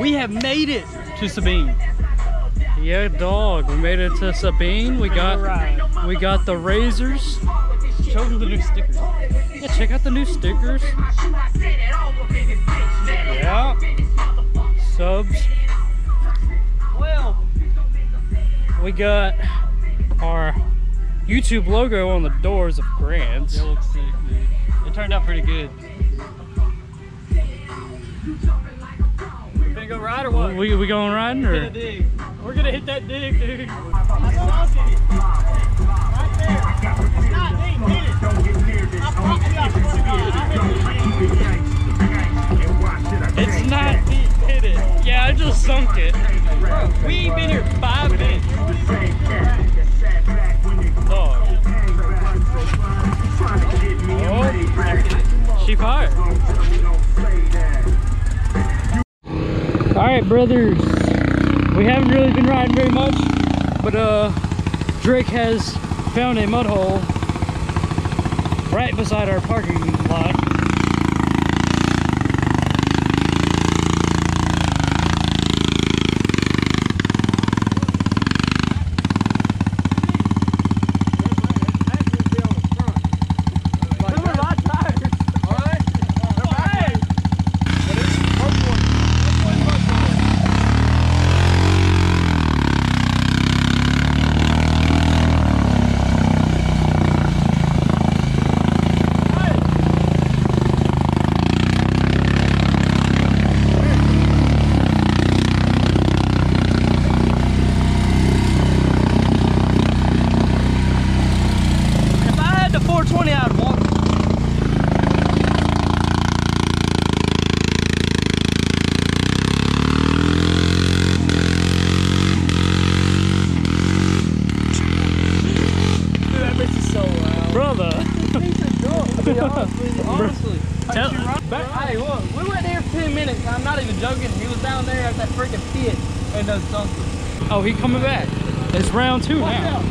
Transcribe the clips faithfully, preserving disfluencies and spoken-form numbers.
We have made it to Sabine. Yeah, dog. We made it to Sabine. We got we got the razors. Show them the new stickers. Yeah, check out the new stickers. Yeah. Subs. Well, we got our YouTube logo on the doors of Grants. It looks sick, dude. It turned out pretty good. Go ride or what? We we going riding or? We're gonna hit that dig, dude. It's not deep, hit it. Yeah, I just sunk it. Bro, we ain't been here five minutes. Oh. Oh. She fired. Alright, brothers, we haven't really been riding very much, but uh, Drake has found a mud hole right beside our parking lot. Oh, he coming back. It's round two Watch now. Out.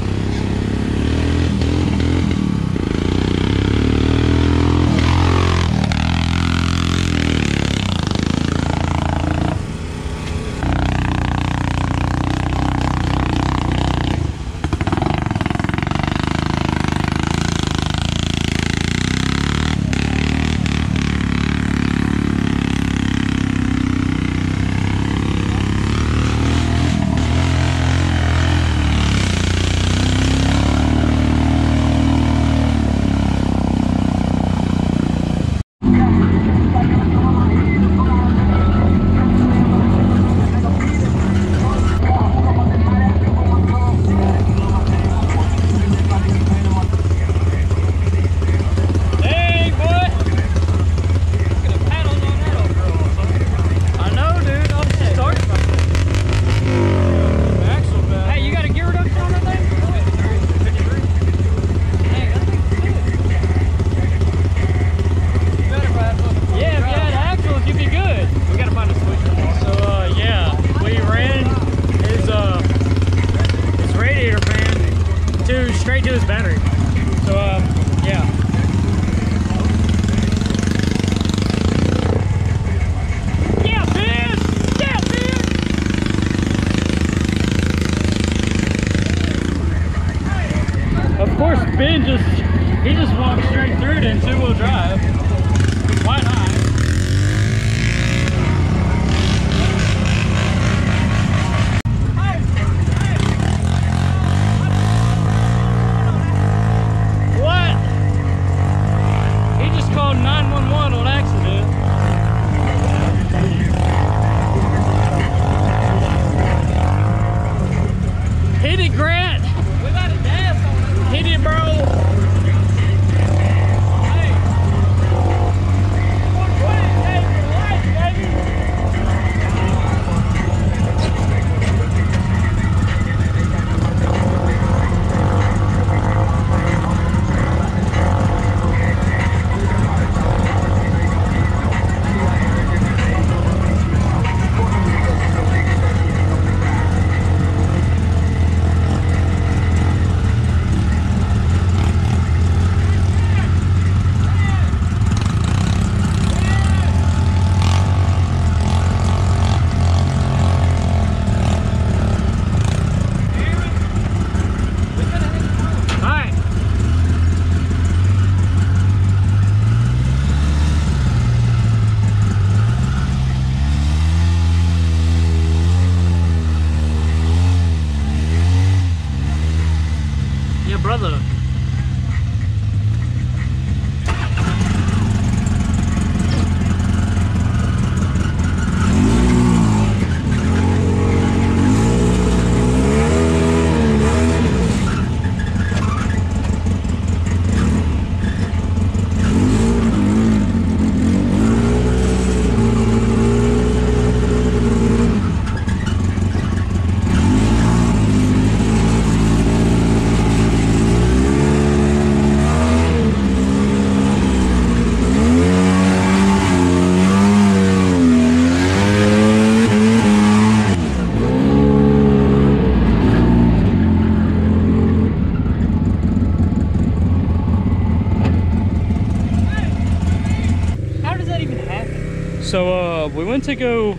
we went to go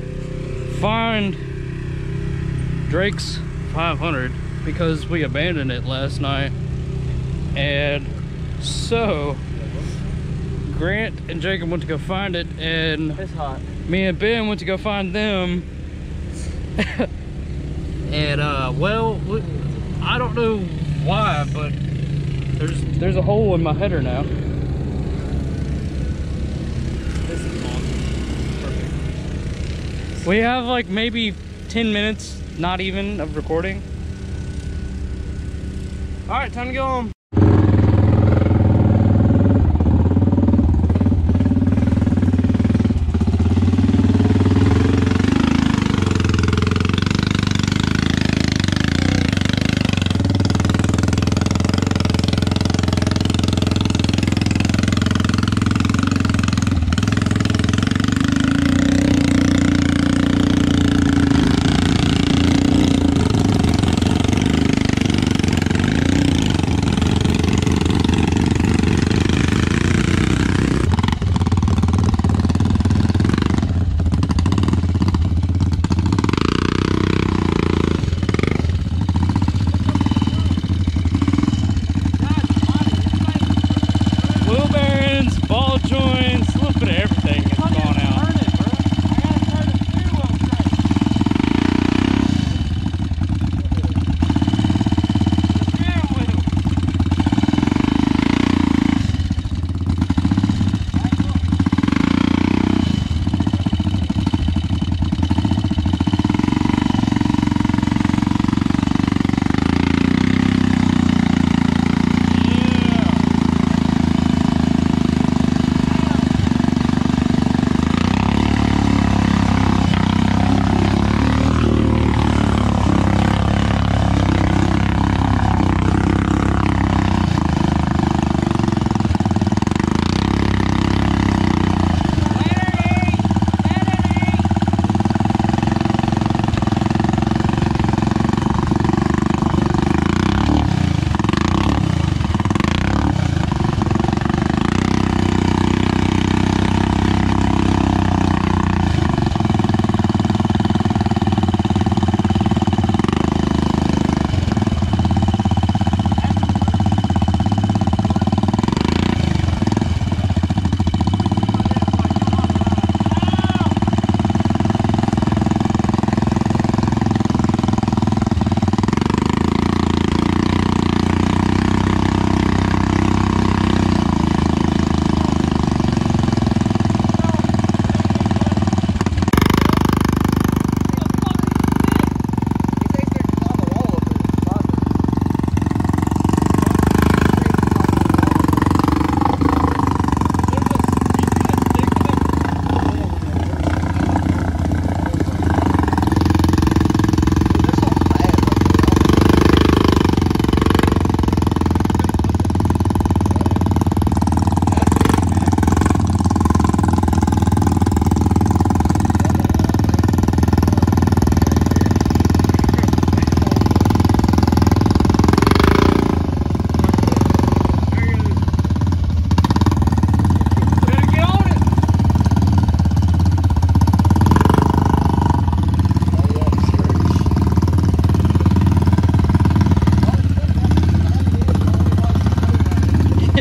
find Drake's five hundred because we abandoned it last night. And so Grant and Jacob went to go find it, and it's hot. Me and Ben went to go find them. And uh well, we, I don't know why, but there's there's a hole in my header now. This is awesome. Perfect. We have like maybe ten minutes, not even, of recording. All right, time to go home.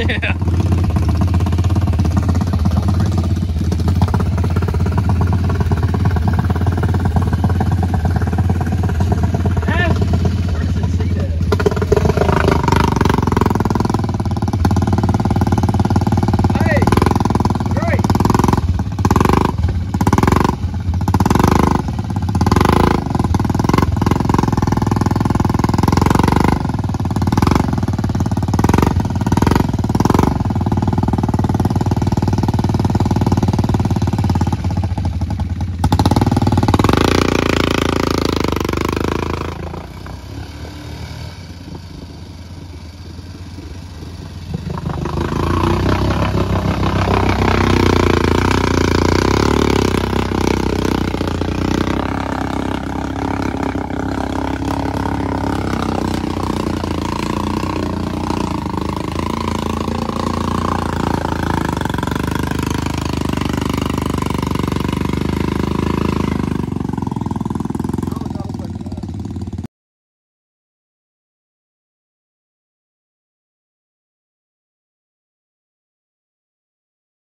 Yeah.